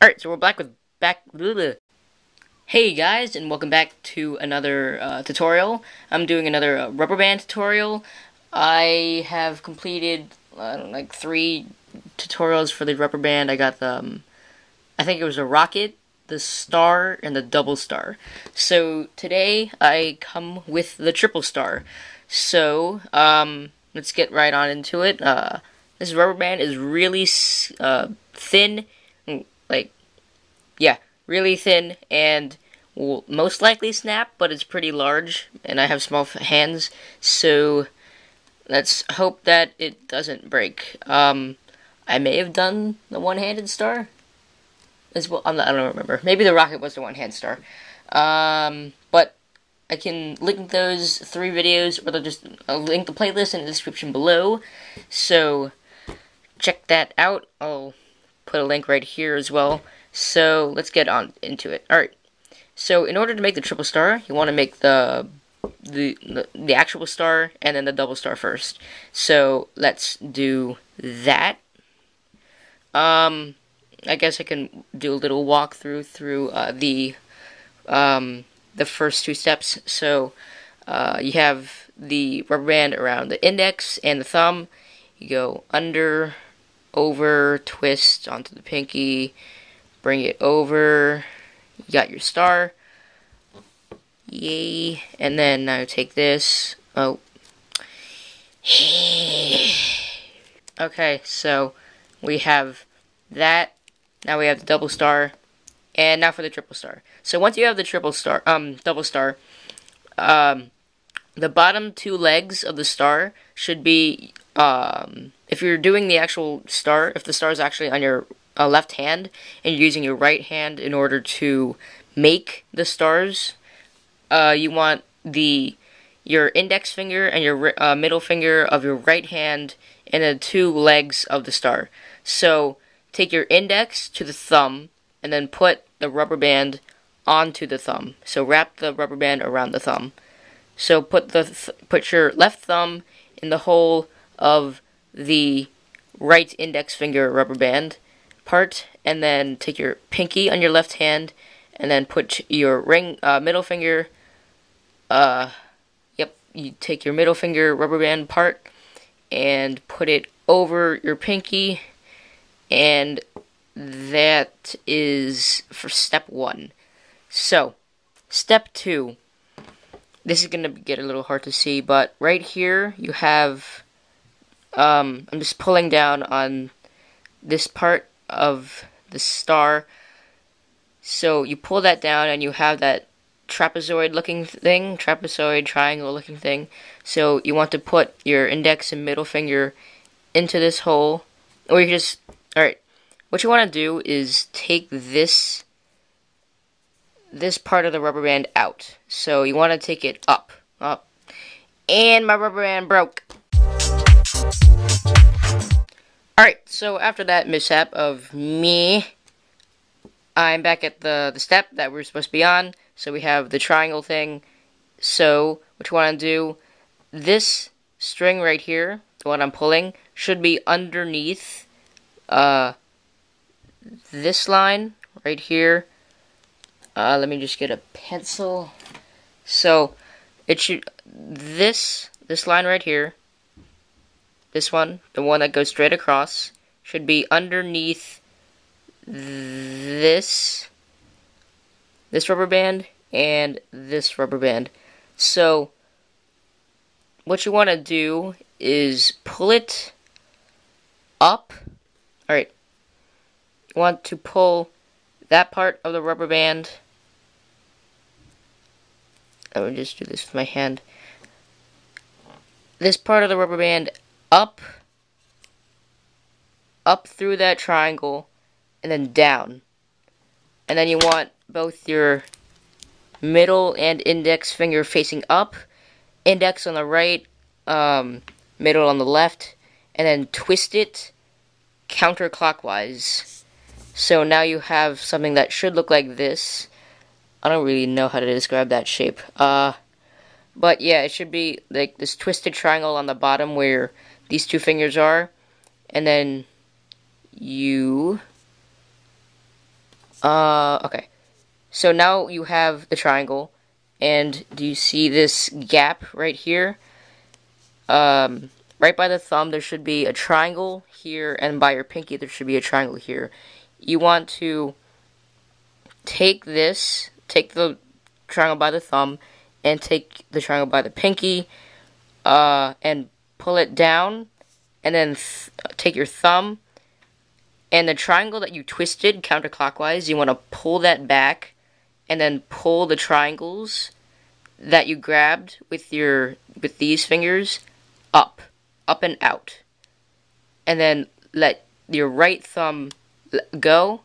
Alright, so we're back. Hey guys, and welcome back to another tutorial. I'm doing another rubber band tutorial. I have completed like 3 tutorials for the rubber band. I got the, I think it was a rocket, the star, and the double star. So today I come with the triple star. So let's get right on into it. This rubber band is really thin. Like, yeah, really thin and will most likely snap, but it's pretty large, and I have small hands, so let's hope that it doesn't break. I may have done the one-handed star as well. I don't remember. Maybe the rocket was the one-hand star. But I can link those 3 videos, or I'll link the playlist in the description below, so check that out. I'll put a link right here as well. So let's get on into it. All right. So in order to make the triple star, you want to make the actual star and then the double star first. So let's do that. I guess I can do a little walkthrough through the first 2 steps. So you have the rubber band around the index and the thumb. You go under, over, twist onto the pinky, bring it over, you got your star, yay, and then now take this, oh, okay, so we have that, now we have the double star, and now for the triple star. So once you have the triple star, double star, the bottom 2 legs of the star should be, if you're doing the actual star, if the star is actually on your left hand and you're using your right hand in order to make the stars, you want your index finger and your middle finger of your right hand and the 2 legs of the star. So take your index to the thumb and then put the rubber band onto the thumb. So wrap the rubber band around the thumb. So put your left thumb in the hole of the right index finger rubber band part, and then take your pinky on your left hand and then put your middle finger, you take your middle finger rubber band part and put it over your pinky, and that is for step 1. So step 2, this is gonna get a little hard to see, but right here you have, I'm just pulling down on this part of the star. So you pull that down and you have that trapezoid looking thing, trapezoid triangle looking thing. So you want to put your index and middle finger into this hole, or you can just, alright, what you want to do is take this part of the rubber band out. So you want to take it up, and my rubber band broke. Alright, so after that mishap of me, I'm back at the step that we're supposed to be on. So we have the triangle thing. So what you want to do, this string right here, the one I'm pulling, should be underneath this line right here. Let me just get a pencil. So it should, this line right here, this one, the one that goes straight across, should be underneath this rubber band and this rubber band. So what you want to do is pull it up. Alright, you want to pull that part of the rubber band. I would just do this with my hand. This part of the rubber band up through that triangle, and then down. And then you want both your middle and index finger facing up, index on the right, middle on the left, and then twist it counterclockwise. So now you have something that should look like this. I don't really know how to describe that shape. But yeah, it should be like this twisted triangle on the bottom where these 2 fingers are, and then you Okay. So now you have the triangle, and do you see this gap right here? Right by the thumb there should be a triangle here, and by your pinky there should be a triangle here. You want to take this, take the triangle by the thumb, and take the triangle by the pinky, and pull it down, and then take your thumb, and the triangle that you twisted counterclockwise, you want to pull that back, and then pull the triangles that you grabbed with your these fingers up and out, and then let your right thumb go,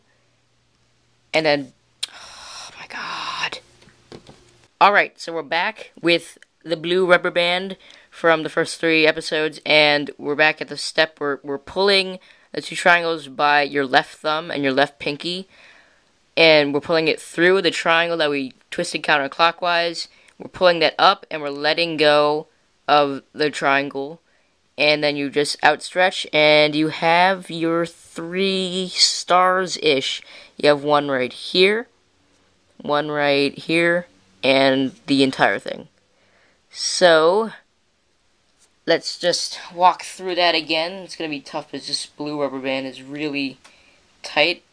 and then, oh my god. Alright, so we're back with the blue rubber band from the first three episodes, and we're back at the step where we're pulling the two triangles by your left thumb and your left pinky, and we're pulling it through the triangle that we twisted counterclockwise, we're pulling that up, and we're letting go of the triangle, and then you just outstretch, and you have your three stars-ish. You have one right here, and the entire thing. So, let's just walk through that again. It's going to be tough because this blue rubber band is really tight.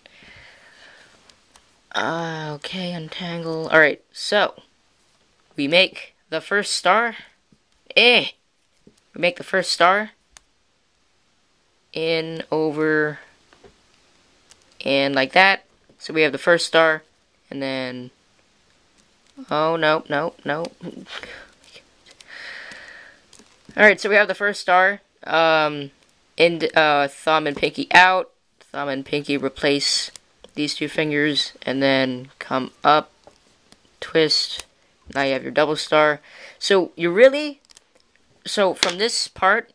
Okay, untangle. Alright, so, we make the first star. We make the first star, in, over, and like that. So we have the first star, and then, oh, no. Alright, so we have the first star, thumb and pinky out, thumb and pinky replace these two fingers, and then come up, twist, now you have your double star. So you really... So from this part,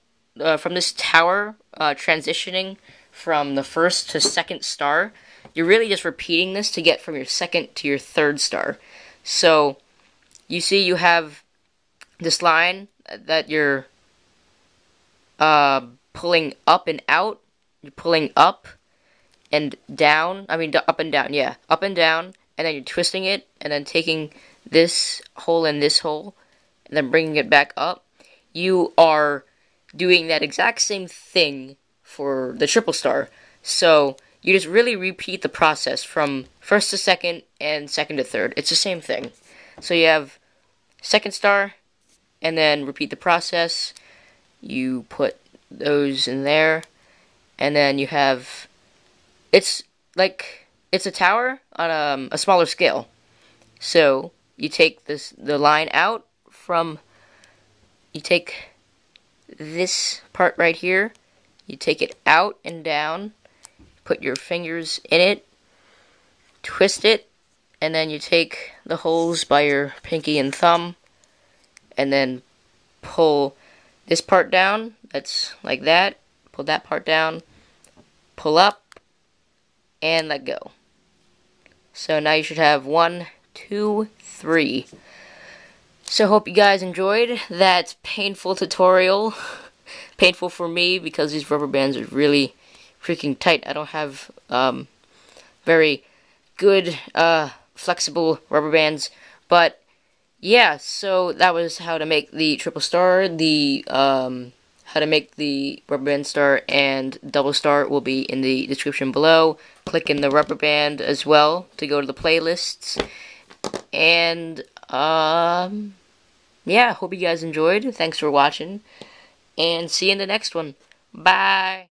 from this tower, transitioning from the first to second star, you're really just repeating this to get from your second to your third star. So you see you have this line that you're pulling up and out, you're pulling up and down, up and down, and then you're twisting it, and then taking this hole and this hole, and then bringing it back up. You are doing that exact same thing for the triple star. So you just really repeat the process from first to second and second to third. It's the same thing. So you have second star, and then repeat the process. You put those in there, and then you have... It's like... It's a tower on a smaller scale. So you take this line out from... You take this part right here, you take it out and down, put your fingers in it, twist it, and then you take the holes by your pinky and thumb, and then pull this part down, that's like that, pull that part down, pull up, and let go. So now you should have 1, 2, 3. So hope you guys enjoyed that painful tutorial. Painful for me because these rubber bands are really freaking tight. I don't have very good flexible rubber bands. But yeah, so that was how to make the triple star, the how to make the rubber band star and double star will be in the description below. Click in the rubber band as well to go to the playlists. And yeah, hope you guys enjoyed. Thanks for watching, and see you in the next one. Bye!